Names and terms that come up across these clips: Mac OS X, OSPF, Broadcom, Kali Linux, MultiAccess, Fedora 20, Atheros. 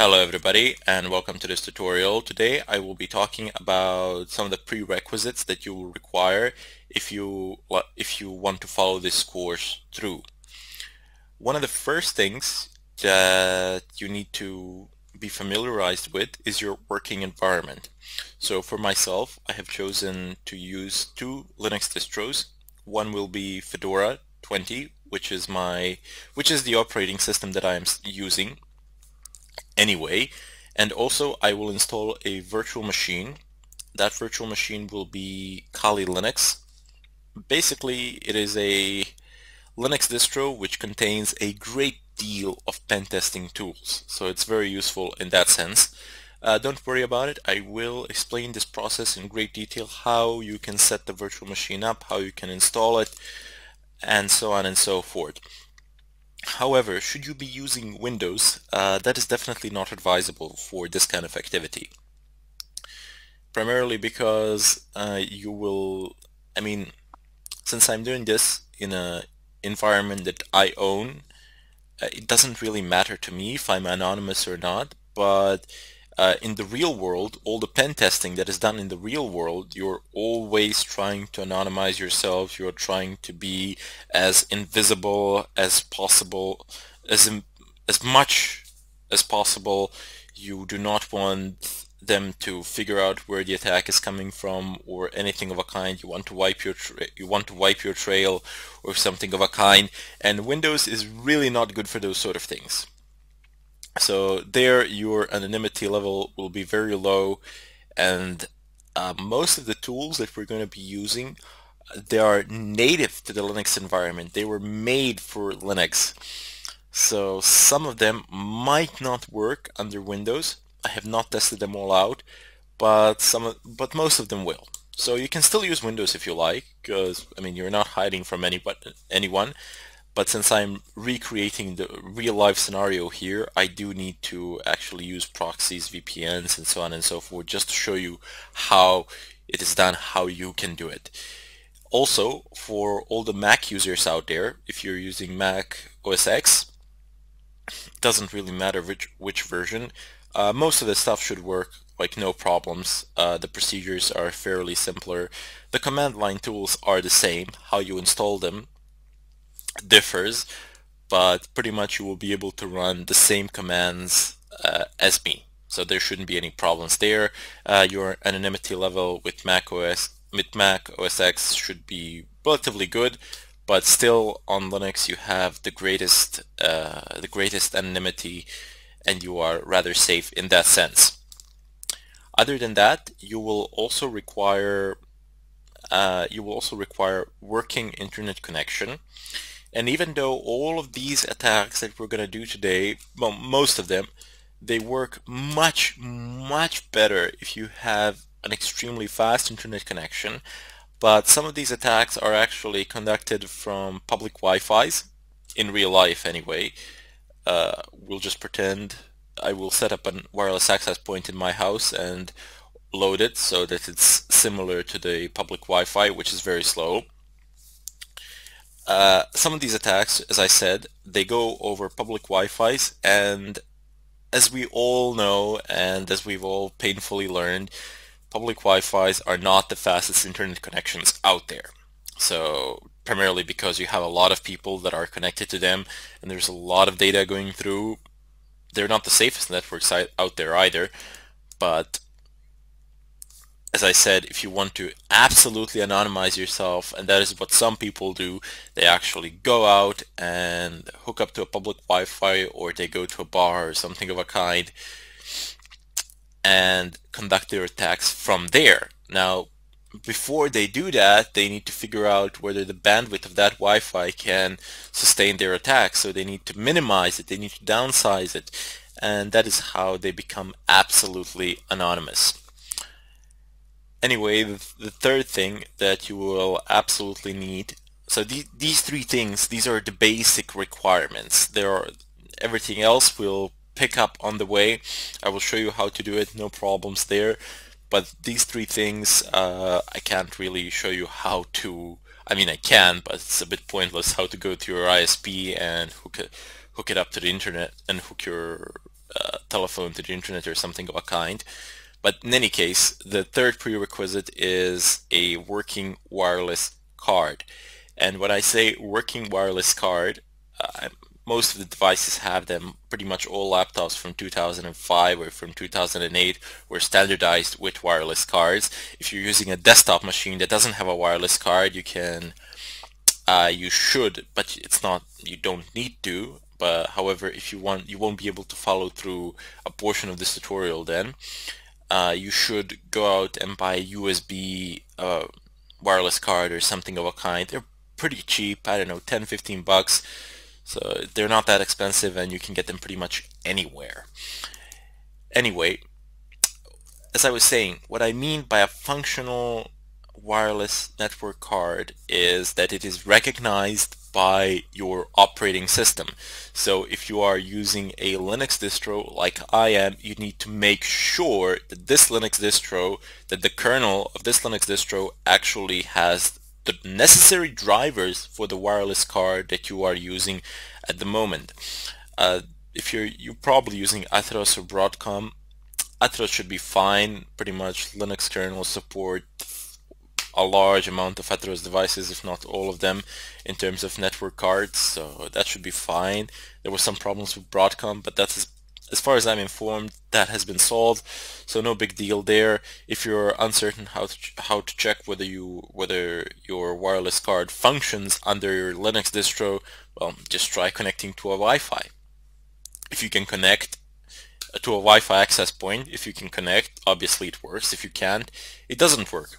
Hello everybody and welcome to this tutorial. Today I will be talking about some of the prerequisites that you will require if you want to follow this course through. One of the first things that you need to be familiarized with is your working environment. So for myself, I have chosen to use two Linux distros. One will be Fedora 20, which is the operating system that I am using anyway, and also I will install a virtual machine. That virtual machine will be Kali Linux. Basically, it is a Linux distro which contains a great deal of pen testing tools, so it's very useful in that sense. Don't worry about it, I will explain this process in great detail, how you can set the virtual machine up, how you can install it, and so on and so forth. However, should you be using Windows, that is definitely not advisable for this kind of activity. Primarily because since I'm doing this in an environment that I own, it doesn't really matter to me if I'm anonymous or not, but in the real world, all the pen testing that is done in the real world, you're always trying to anonymize yourself, you're trying to be as invisible as possible, as much as possible. You do not want them to figure out where the attack is coming from or anything of a kind. You want to wipe your trail or something of a kind, and Windows is really not good for those sort of things. So there your anonymity level will be very low, and most of the tools that we're going to be using, they are native to the Linux environment. They were made for Linux. So some of them might not work under Windows. I have not tested them all out, but most of them will. So you can still use Windows if you like, because I mean, you're not hiding from anyone. But since I'm recreating the real-life scenario here, I do need to actually use proxies, VPNs, and so on and so forth, just to show you how it is done, how you can do it. Also, for all the Mac users out there, if you're using Mac OS X, it doesn't really matter which version. Most of the stuff should work, like no problems. The procedures are fairly simpler. The command line tools are the same. How you install them differs, but pretty much you will be able to run the same commands as me, so there shouldn't be any problems there. Your anonymity level with Mac OS X should be relatively good, but still on Linux you have the greatest anonymity, and you are rather safe in that sense. Other than that, you will also require working internet connection. And even though all of these attacks that we're going to do today, well, most of them, they work much, much better if you have an extremely fast internet connection. But some of these attacks are actually conducted from public Wi-Fis, in real life anyway. We'll just pretend I will set up a wireless access point in my house and load it so that it's similar to the public Wi-Fi, which is very slow. Some of these attacks, as I said, they go over public Wi-Fis, and as we all know, and as we've all painfully learned, public Wi-Fis are not the fastest internet connections out there. So primarily because you have a lot of people that are connected to them, and there's a lot of data going through. They're not the safest networks out there either, but as I said, if you want to absolutely anonymize yourself, and that is what some people do, they actually go out and hook up to a public Wi-Fi, or they go to a bar or something of a kind and conduct their attacks from there. Now, before they do that, they need to figure out whether the bandwidth of that Wi-Fi can sustain their attack, so they need to minimize it, they need to downsize it, and that is how they become absolutely anonymous. Anyway, the third thing that you will absolutely need, so these three things, these are the basic requirements. Everything else we'll pick up on the way. I will show you how to do it, no problems there. But these three things, I can't really show you how to, I mean I can, but it's a bit pointless how to go to your ISP and hook it up to the internet and hook your telephone to the internet or something of a kind. But in any case, the third prerequisite is a working wireless card. And when I say working wireless card, most of the devices have them. Pretty much all laptops from 2005 or from 2008 were standardized with wireless cards. If you're using a desktop machine that doesn't have a wireless card, you can, you should, but it's not, you don't need to. But however, if you want, you won't be able to follow through a portion of this tutorial then. You should go out and buy a USB wireless card or something of a kind. They're pretty cheap, I don't know, 10, 15 bucks. So they're not that expensive and you can get them pretty much anywhere. Anyway, as I was saying, what I mean by a functional wireless network card is that it is recognized by your operating system. So if you are using a Linux distro like I am, you need to make sure that this Linux distro, that the kernel of this Linux distro actually has the necessary drivers for the wireless card that you are using at the moment. If you're probably using Atheros or Broadcom, Atheros should be fine. Pretty much Linux kernels support a large amount of Atheros devices, if not all of them, in terms of network cards, so that should be fine. There were some problems with Broadcom, but that's, as far as I'm informed, that has been solved, so no big deal there. If you're uncertain how to check whether your wireless card functions under your Linux distro, well, just try connecting to a Wi-Fi. If you can connect to a Wi-Fi access point, if you can connect, obviously it works. If you can't, it doesn't work.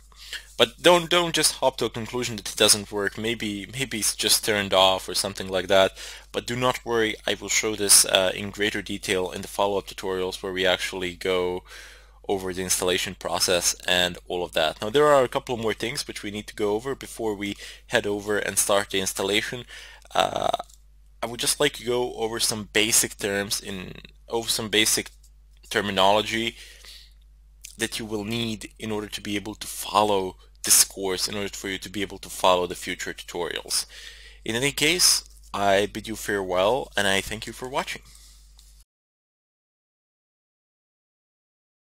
But don't just hop to a conclusion that it doesn't work. Maybe it's just turned off or something like that. But do not worry, I will show this in greater detail in the follow-up tutorials where we actually go over the installation process and all of that. Now there are a couple more things which we need to go over before we head over and start the installation. I would just like to go over some basic terms, over some basic terminology that you will need in order to be able to follow this course, in order for you to be able to follow the future tutorials. In any case, I bid you farewell and I thank you for watching.